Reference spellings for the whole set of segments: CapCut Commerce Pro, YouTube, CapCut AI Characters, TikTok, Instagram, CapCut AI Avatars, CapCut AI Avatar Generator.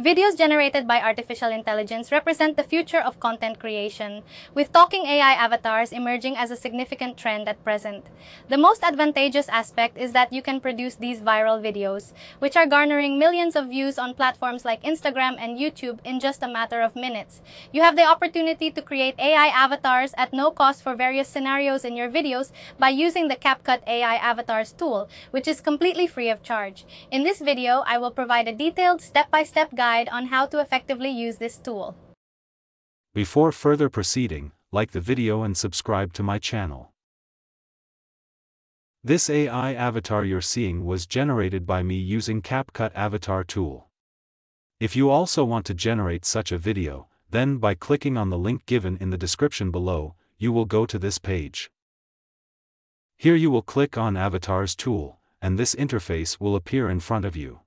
Videos generated by artificial intelligence represent the future of content creation, with talking AI avatars emerging as a significant trend at present. The most advantageous aspect is that you can produce these viral videos, which are garnering millions of views on platforms like Instagram and YouTube in just a matter of minutes. You have the opportunity to create AI avatars at no cost for various scenarios in your videos by using the CapCut AI Avatars tool, which is completely free of charge. In this video, I will provide a detailed step-by-step guide on how to effectively use this tool. Before further proceeding, like the video and subscribe to my channel. This AI avatar you're seeing was generated by me using CapCut Avatar tool. If you also want to generate such a video, then by clicking on the link given in the description below, you will go to this page. Here you will click on Avatars tool, and this interface will appear in front of you.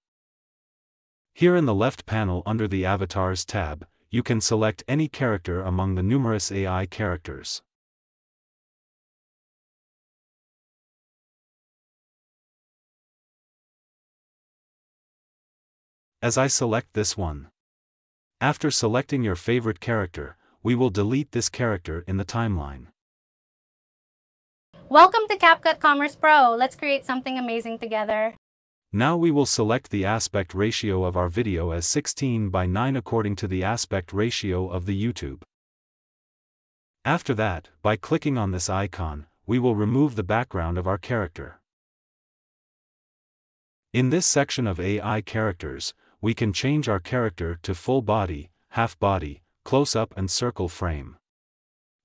Here in the left panel under the Avatars tab, you can select any character among the numerous AI characters. As I select this one. After selecting your favorite character, we will delete this character in the timeline. Welcome to CapCut Commerce Pro. Let's create something amazing together. Now we will select the aspect ratio of our video as 16:9 according to the aspect ratio of the YouTube. After that, by clicking on this icon, we will remove the background of our character. In this section of AI characters, we can change our character to full body, half body, close up and circle frame.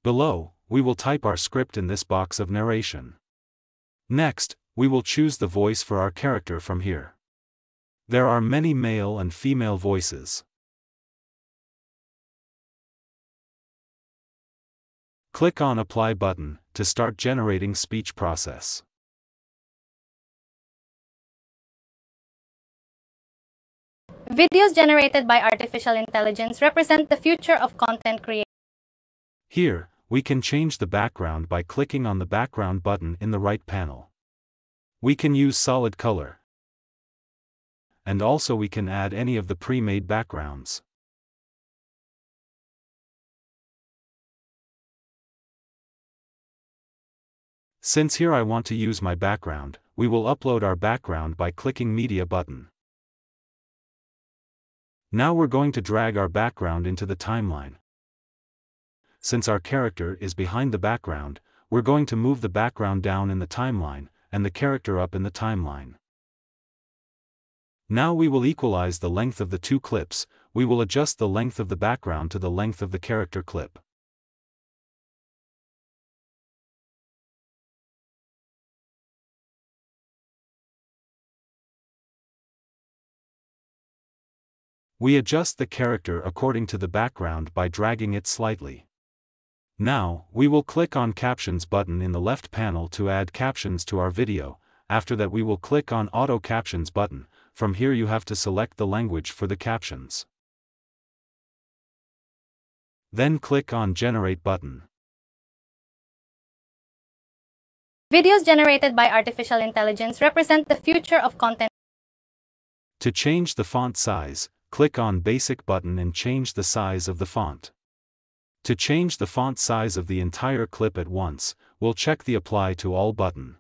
Below, we will type our script in this box of narration. Next, we will choose the voice for our character from here. There are many male and female voices. Click on Apply button to start generating speech process. Videos generated by artificial intelligence represent the future of content creation. Here, we can change the background by clicking on the background button in the right panel. We can use solid color. And also we can add any of the pre-made backgrounds. Since here I want to use my background, we will upload our background by clicking Media button. Now we're going to drag our background into the timeline. Since our character is behind the background, we're going to move the background down in the timeline, and the character up in the timeline. Now we will equalize the length of the two clips. We will adjust the length of the background to the length of the character clip. We adjust the character according to the background by dragging it slightly. Now, we will click on Captions button in the left panel to add captions to our video. After that we will click on Auto Captions button. From here you have to select the language for the captions. Then click on Generate button. Videos generated by artificial intelligence represent the future of content. To change the font size, click on Basic button and change the size of the font. To change the font size of the entire clip at once, we'll check the Apply to All button.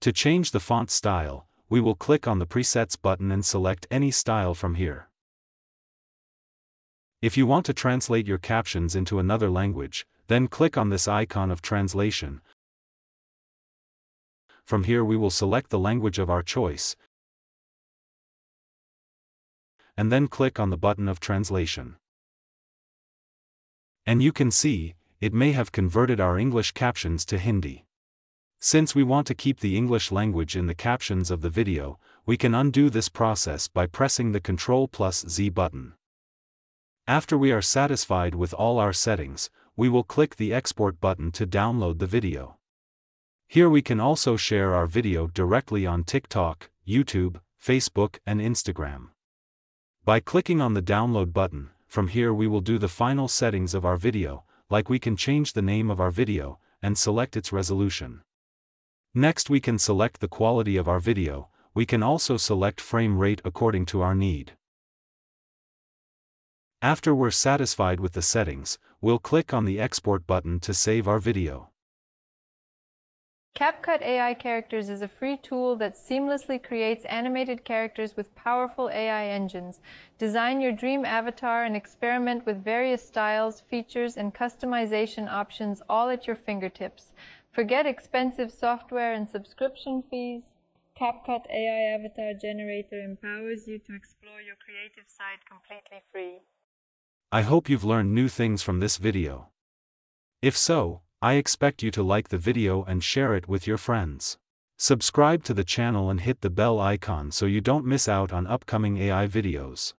To change the font style, we will click on the Presets button and select any style from here. If you want to translate your captions into another language, then click on this icon of translation. From here we will select the language of our choice, and then click on the button of translation. And you can see, it may have converted our English captions to Hindi. Since we want to keep the English language in the captions of the video, we can undo this process by pressing the Ctrl+Z button. After we are satisfied with all our settings, we will click the Export button to download the video. Here we can also share our video directly on TikTok, YouTube, Facebook, and Instagram. By clicking on the Download button, from here we will do the final settings of our video, like we can change the name of our video, and select its resolution. Next we can select the quality of our video. We can also select frame rate according to our need. After we're satisfied with the settings, we'll click on the Export button to save our video. CapCut AI Characters is a free tool that seamlessly creates animated characters with powerful AI engines. Design your dream avatar and experiment with various styles, features, and customization options all at your fingertips. Forget expensive software and subscription fees. CapCut AI Avatar Generator empowers you to explore your creative side completely free. I hope you've learned new things from this video. If so, I expect you to like the video and share it with your friends. Subscribe to the channel and hit the bell icon so you don't miss out on upcoming AI videos.